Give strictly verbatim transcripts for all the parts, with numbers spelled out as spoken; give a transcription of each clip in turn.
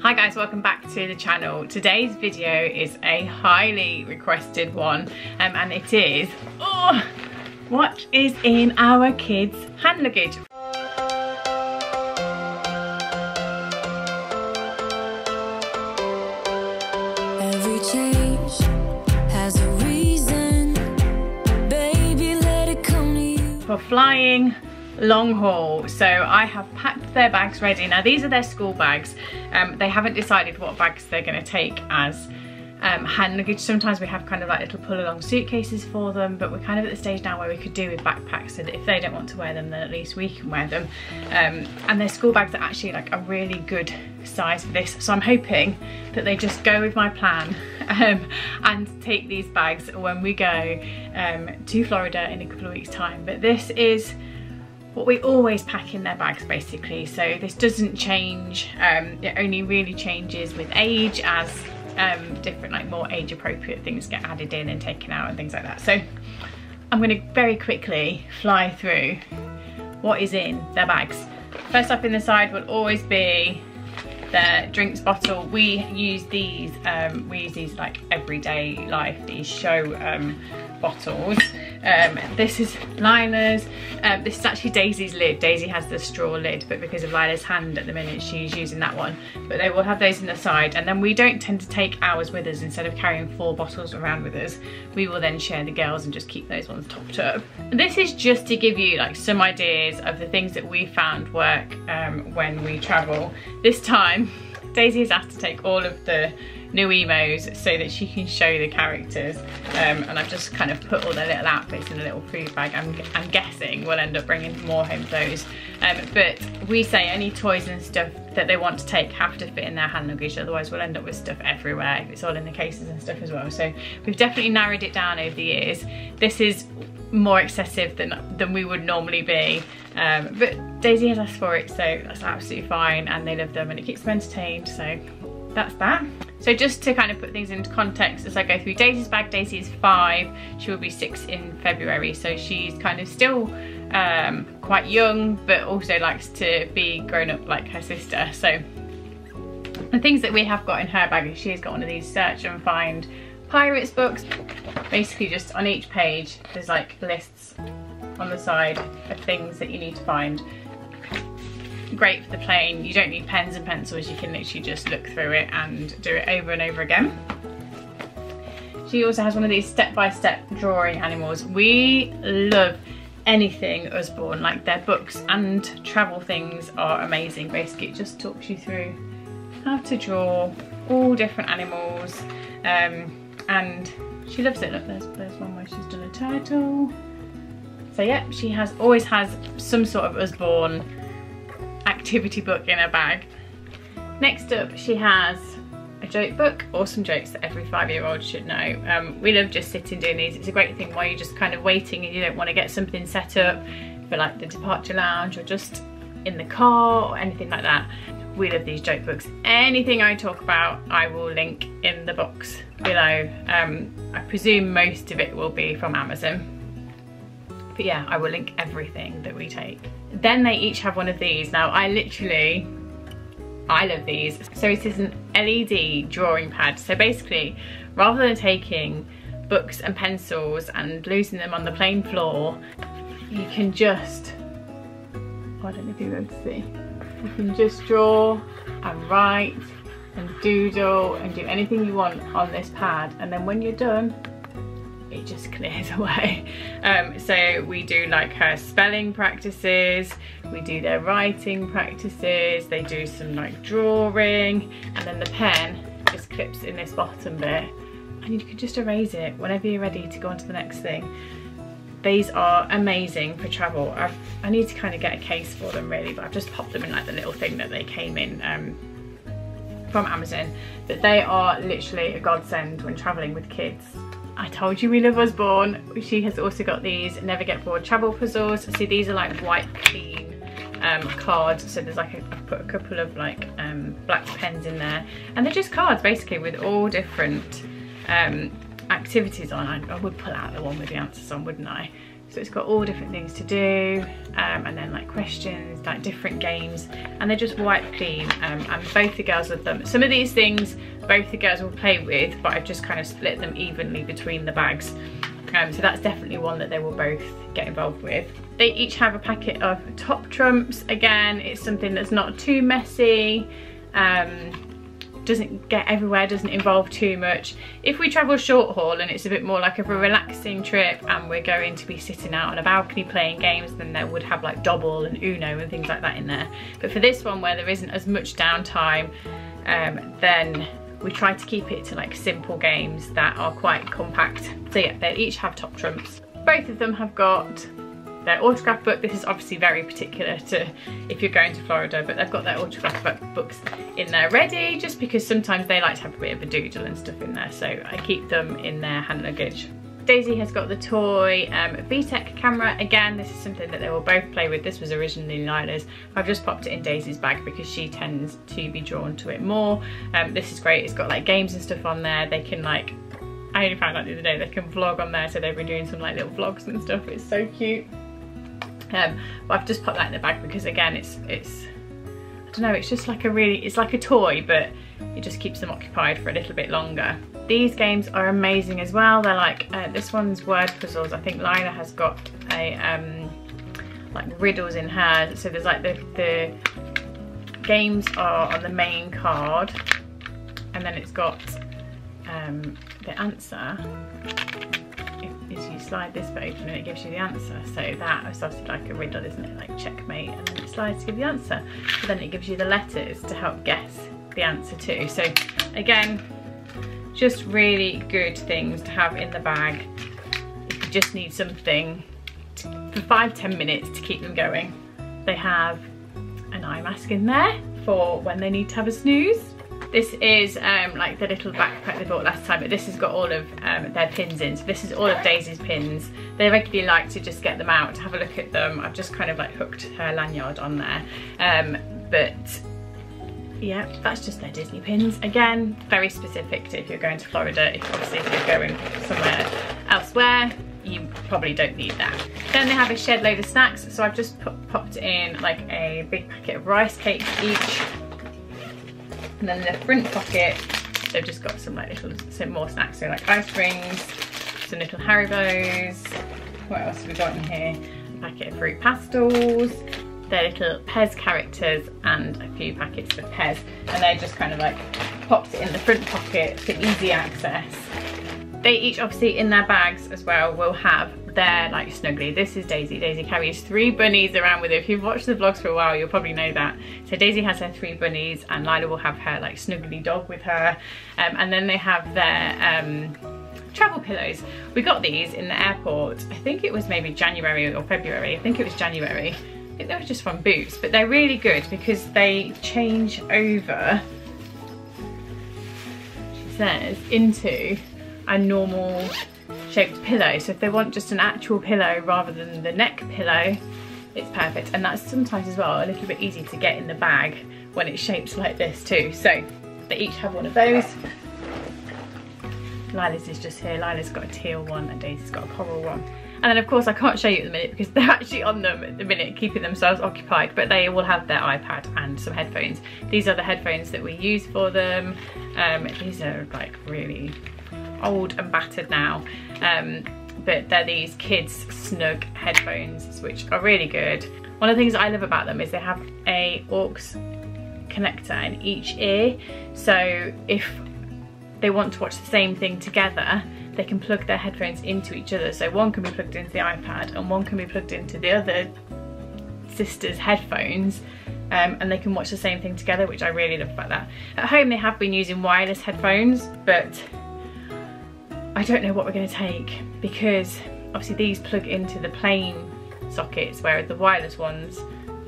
Hi guys, welcome back to the channel. Today's video is a highly requested one, um, and it is oh, what is in our kids' hand luggage. Every change has a reason, baby, let it come to you. For flying long haul, so I have packed their bags ready. Now these are their school bags. Um, they haven't decided what bags they're going to take as um, hand luggage. Sometimes we have kind of like little pull along suitcases for them, but we're kind of at the stage now where we could do with backpacks, so that if they don't want to wear them, then at least we can wear them. Um, and their school bags are actually like a really good size for this, so I'm hoping that they just go with my plan um, and take these bags when we go um, to Florida in a couple of weeks time. But this is what we always pack in their bags basically, so this doesn't change. Um, it only really changes with age as um, different, like more age appropriate things get added in and taken out and things like that. So I'm going to very quickly fly through what is in their bags. First up in the side will always be their drinks bottle. We use these, um, we use these like everyday life, these Sho um, bottles. Um, this is Lila's. Um, this is actually Daisy's lid. Daisy has the straw lid, but because of Lila's hand at the minute, she's using that one. But they will have those in the side, and then we don't tend to take ours with us. Instead of carrying four bottles around with us, we will then share the girls and just keep those ones topped up. This is just to give you like some ideas of the things that we found work um, when we travel. This time Daisy has asked to take all of the Nuimos so that she can show the characters, um, and I've just kind of put all their little outfits in a little food bag. I'm, I'm guessing we'll end up bringing more home those, um, but we say any toys and stuff that they want to take have to fit in their hand luggage, otherwise we'll end up with stuff everywhere if it's all in the cases and stuff as well. So we've definitely narrowed it down over the years. This is more excessive than than we would normally be, um, but Daisy has asked for it, so that's absolutely fine, and they love them and it keeps them entertained, so that's that. So just to kind of put things into context as I go through Daisy's bag, Daisy is five, she will be six in February, so she's kind of still um, quite young, but also likes to be grown up like her sister. So the things that we have got in her bag is she's got one of these search and find pirates books. Basically just on each page there's like lists on the side of things that you need to find. Great for the plane, you don't need pens and pencils, you can literally just look through it and do it over and over again. She also has one of these step-by-step drawing animals. We love anything Usborne, like their books and travel things are amazing. Basically it just talks you through how to draw all different animals, um, and she loves it. Look, there's, there's one where she's done a turtle. So yeah, she has always has some sort of Usborne activity book in her bag. Next up, she has a joke book, or some jokes that every five-year-old should know. Um, we love just sitting doing these. It's a great thing while you're just kind of waiting and you don't want to get something set up for like the departure lounge or just in the car or anything like that. We love these joke books. Anything I talk about, I will link in the box below. Um, I presume most of it will be from Amazon. But yeah, I will link everything that we take. Then they each have one of these. Now I literally, I love these. So it is an L E D drawing pad. So basically, rather than taking books and pencils and losing them on the plane floor, you can just, oh, I don't know if you're able to see, you can just draw and write and doodle and do anything you want on this pad. And then when you're done, it just clears away. Um, so we do like her spelling practices, we do their writing practices, they do some like drawing, and then the pen just clips in this bottom bit and you can just erase it whenever you're ready to go on to the next thing. These are amazing for travel. I've, I need to kind of get a case for them really, but I've just popped them in like the little thing that they came in um, from Amazon. But they are literally a godsend when traveling with kids. I told you we love Usborne. She has also got these Never Get Bored travel puzzles. So these are like white clean um, cards. So there's like, a, I've put a couple of like um, black pens in there. And they're just cards basically with all different um, activities on. I, I would pull out the one with the answers on, wouldn't I? So it's got all different things to do, um, and then like questions, like different games, and they're just wiped clean, um, and both the girls love them. Some of these things both the girls will play with, but I've just kind of split them evenly between the bags. Um, so that's definitely one that they will both get involved with. They each have a packet of Top Trumps. Again, it's something that's not too messy, um, doesn't get everywhere, doesn't involve too much. If we travel short haul and it's a bit more like of a relaxing trip and we're going to be sitting out on a balcony playing games, then they would have like Dobble and Uno and things like that in there. But for this one where there isn't as much downtime, um, then we try to keep it to like simple games that are quite compact. So yeah, they each have Top Trumps. Both of them have got their autograph book. This is obviously very particular to if you're going to Florida, but they've got their autograph books in there ready, just because sometimes they like to have a bit of a doodle and stuff in there. So I keep them in their hand luggage. Daisy has got the toy um, VTech camera. Again, this is something that they will both play with. This was originally Lila's. I've just popped it in Daisy's bag because she tends to be drawn to it more. Um, this is great. It's got like games and stuff on there. They can like, I only found out the other day, they can vlog on there. So they've been doing some like little vlogs and stuff. It's so cute. Um, but I've just popped that in the bag because again, it's, it's, I don't know, it's just like a really, it's like a toy, but it just keeps them occupied for a little bit longer. These games are amazing as well. They're like, uh, this one's word puzzles. I think Lila has got a, um, like riddles in her. So there's like the, the games are on the main card and then it's got um, the answer. Is you slide this open and it gives you the answer. So that is obviously like a riddle, isn't it? Like checkmate, and then it slides to give you the answer. But then it gives you the letters to help guess the answer too. So again, just really good things to have in the bag if you just need something to, for five, ten minutes to keep them going. They have an eye mask in there for when they need to have a snooze. This is um, like the little backpack they bought last time, but this has got all of um, their pins in. So this is all of Daisy's pins. They regularly like to just get them out, to have a look at them. I've just kind of like hooked her lanyard on there, um, but yeah, that's just their Disney pins. Again, very specific to if you're going to Florida. If obviously if you're going somewhere elsewhere, you probably don't need that. Then they have a shed load of snacks. So I've just put, popped in like a big packet of rice cakes each. And then in the front pocket, they've just got some like little, some more snacks. So like ice rings, some little Haribos. What else have we got in here? A packet of fruit pastels, their little Pez characters, and a few packets of Pez, and they just kind of like popped it in the front pocket for easy access. They each obviously in their bags as well will have their like Snuggly. This is Daisy. Daisy carries three bunnies around with her. If you've watched the vlogs for a while, you'll probably know that. So Daisy has her three bunnies and Lila will have her like Snuggly dog with her, um, and then they have their um, travel pillows. We got these in the airport. I think it was maybe January or February. I think it was January. I think they were just from Boots, but they're really good because they change over, she says, into a normal shaped pillow. So if they want just an actual pillow rather than the neck pillow, it's perfect. And that's sometimes as well a little bit easy to get in the bag when it's shaped like this too. So they each have one of those. Lila's is just here. Lila's got a teal one and Daisy's got a coral one. And then of course I can't show you at the minute because they're actually on them at the minute, keeping themselves occupied, but they will have their iPad and some headphones. These are the headphones that we use for them. Um, these are like really old and battered now, um, but they're these kids snug headphones, which are really good. One of the things that I love about them is they have a aux connector in each ear. So if they want to watch the same thing together, they can plug their headphones into each other. So one can be plugged into the iPad and one can be plugged into the other sister's headphones, um, and they can watch the same thing together, which I really love about that. At home they have been using wireless headphones, but I don't know what we're going to take because obviously these plug into the plain sockets, whereas the wireless ones,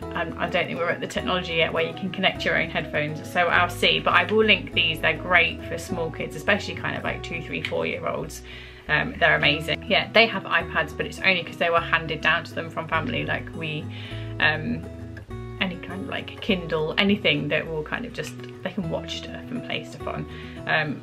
Um, I don't think we're at the technology yet where you can connect your own headphones, so I'll see. But I will link these. They're great for small kids, especially kind of like two, three, four year olds. Um, they're amazing. Yeah, they have iPads, but it's only because they were handed down to them from family. Like we, um, any kind of like Kindle, anything that will kind of just, they can watch stuff and play stuff on. Um,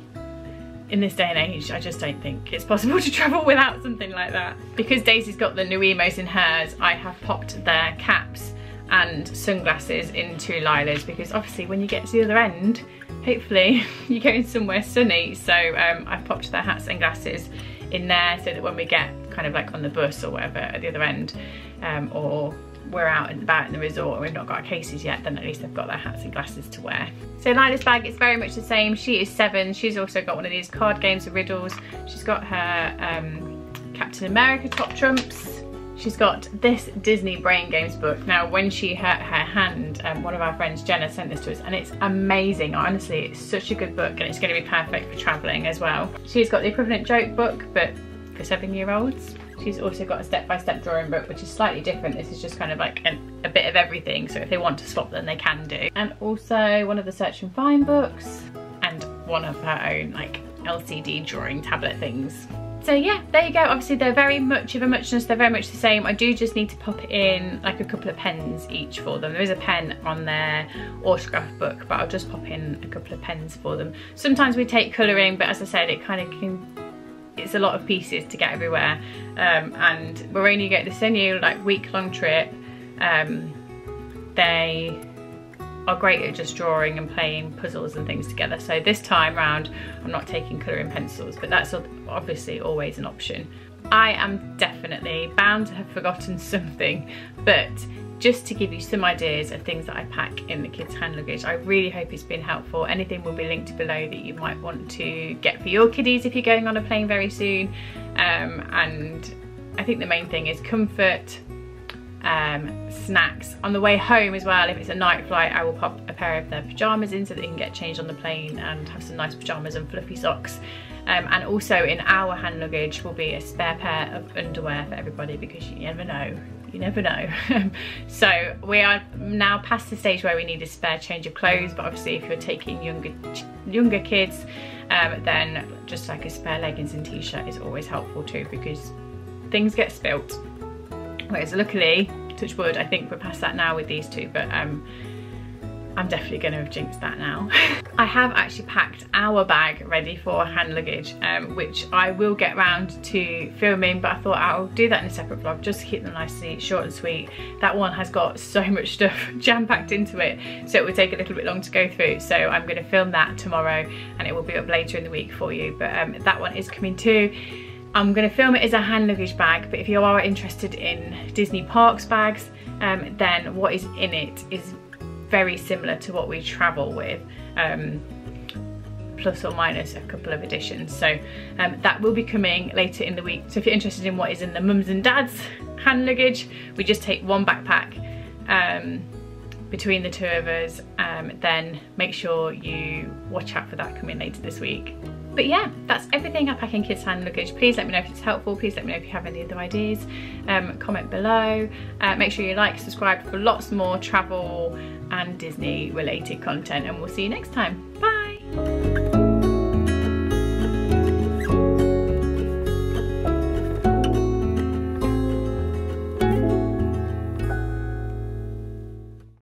in this day and age, I just don't think it's possible to travel without something like that. Because Daisy's got the Nuimos in hers, I have popped their caps and sunglasses into Lila's, because obviously when you get to the other end, hopefully you're going somewhere sunny. So um, I've popped their hats and glasses in there so that when we get kind of like on the bus or whatever at the other end, um, or we're out and about in the resort and we've not got our cases yet, then at least they've got their hats and glasses to wear. So Lila's bag is very much the same. She is seven. She's also got one of these card games of riddles. She's got her um, Captain America Top Trumps. She's got this Disney brain games book. Now, when she hurt her hand, um, one of our friends, Jenna, sent this to us, and it's amazing. Honestly, it's such a good book, and it's going to be perfect for travelling as well. She's got the equivalent joke book, but for seven-year-olds. She's also got a step-by-step drawing book, which is slightly different. This is just kind of like an, a bit of everything, so if they want to swap, then they can do. And also one of the search and find books, and one of her own like L C D drawing tablet things. So yeah, there you go. Obviously they're very much of a muchness, they're very much the same. I do just need to pop in like a couple of pens each for them. There is a pen on their autograph book, but I'll just pop in a couple of pens for them. Sometimes we take colouring, but as I said, it kind of can, it's a lot of pieces to get everywhere. Um, and we're only going, this is a new like week long trip. Um, they are great at just drawing and playing puzzles and things together. So this time round, I'm not taking colouring pencils, but that's obviously always an option. I am definitely bound to have forgotten something, but just to give you some ideas of things that I pack in the kids' hand luggage, I really hope it's been helpful. Anything will be linked below that you might want to get for your kiddies if you're going on a plane very soon. Um, and I think the main thing is comfort, Um, snacks on the way home as well. If it's a night flight, I will pop a pair of their pyjamas in so they can get changed on the plane and have some nice pyjamas and fluffy socks. Um, and also in our hand luggage will be a spare pair of underwear for everybody, because you never know, you never know. So we are now past the stage where we need a spare change of clothes, but obviously if you're taking younger younger kids, um, then just like a spare leggings and t-shirt is always helpful too, because things get spilt. Whereas luckily, touch wood, I think we're past that now with these two, but um, I'm definitely going to have jinxed that now. I have actually packed our bag ready for hand luggage, um, which I will get round to filming, but I thought I'll do that in a separate vlog just to keep them nicely short and sweet. That one has got so much stuff jam-packed into it, so it will take a little bit long to go through, so I'm going to film that tomorrow and it will be up later in the week for you, but um, that one is coming too. I'm going to film it as a hand luggage bag, but if you are interested in Disney Parks bags, um, then what is in it is very similar to what we travel with, um, plus or minus a couple of additions. So um, that will be coming later in the week. So if you're interested in what is in the mums and dads hand luggage, we just take one backpack um, between the two of us, um, then make sure you watch out for that coming later this week. But yeah, that's everything I pack in kids' hand luggage. Please let me know if it's helpful. Please let me know if you have any other ideas. Um, comment below. Uh, make sure you like, subscribe for lots more travel and Disney related content. And we'll see you next time. Bye.